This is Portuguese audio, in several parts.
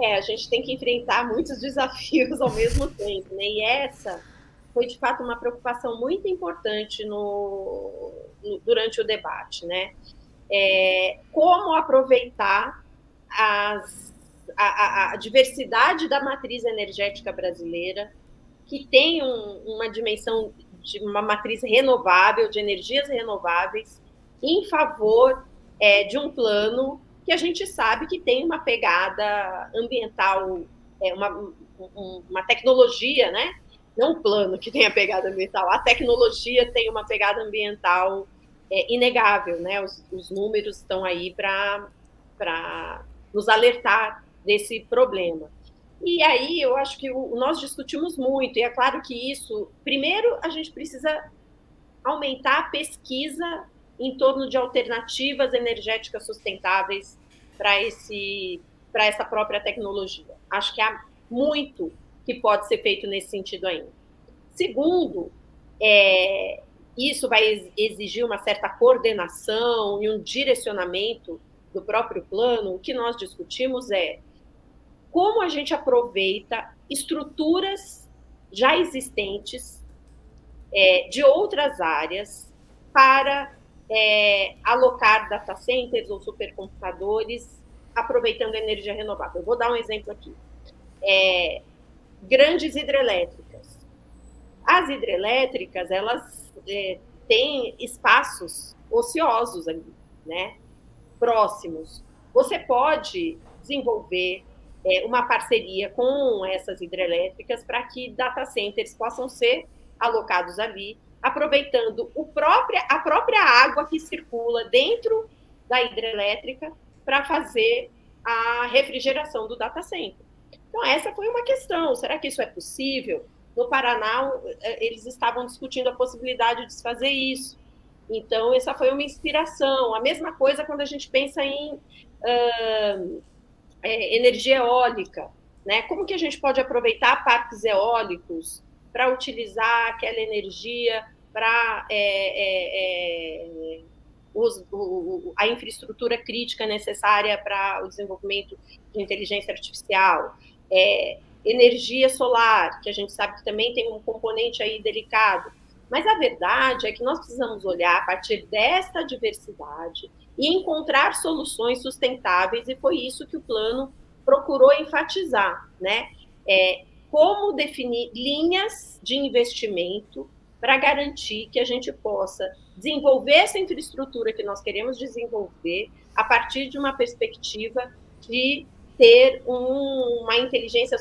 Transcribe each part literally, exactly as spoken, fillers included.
É, a gente tem que enfrentar muitos desafios ao mesmo tempo, né? E essa foi, de fato, uma preocupação muito importante no, no, durante o debate, né? É, como aproveitar as, a, a, a diversidade da matriz energética brasileira, que tem um, uma dimensão de uma matriz renovável, de energias renováveis, em favor é, de um plano que a gente sabe que tem uma pegada ambiental, é, uma, uma tecnologia, né? Não o plano que tem a pegada ambiental, a tecnologia tem uma pegada ambiental é, inegável, né? Os, os números estão aí para para nos alertar desse problema. E aí eu acho que o, nós discutimos muito, e é claro que isso... Primeiro, a gente precisa aumentar a pesquisa em torno de alternativas energéticas sustentáveis para esse para essa própria tecnologia. Acho que há muito que pode ser feito nesse sentido ainda. Segundo, é, isso vai exigir uma certa coordenação e um direcionamento do próprio plano. O que nós discutimos é como a gente aproveita estruturas já existentes é, de outras áreas para é, alocar data centers ou supercomputadores aproveitando a energia renovável. Eu vou dar um exemplo aqui. É, grandes hidrelétricas. As hidrelétricas, elas é, têm espaços ociosos ali, né? Próximos. Você pode desenvolver é, uma parceria com essas hidrelétricas para que data centers possam ser alocados ali, aproveitando o própria, a própria água que circula dentro da hidrelétrica para fazer a refrigeração do data center. Então, essa foi uma questão. Será que isso é possível? No Paraná, eles estavam discutindo a possibilidade de se fazer isso. Então, essa foi uma inspiração. A mesma coisa quando a gente pensa em uh, é, energia eólica, né? Como que a gente pode aproveitar parques eólicos para utilizar aquela energia para é, é, é, os, o, a infraestrutura crítica necessária para o desenvolvimento de inteligência artificial? É, energia solar, que a gente sabe que também tem um componente aí delicado. Mas a verdade é que nós precisamos olhar a partir desta diversidade e encontrar soluções sustentáveis, e foi isso que o plano procurou enfatizar, né? É, como definir linhas de investimento para garantir que a gente possa desenvolver essa infraestrutura que nós queremos desenvolver a partir de uma perspectiva de ter um, uma inteligência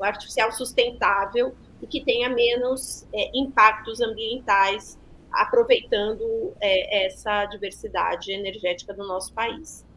artificial sustentável e que tenha menos é, impactos ambientais, aproveitando é, essa diversidade energética do nosso país.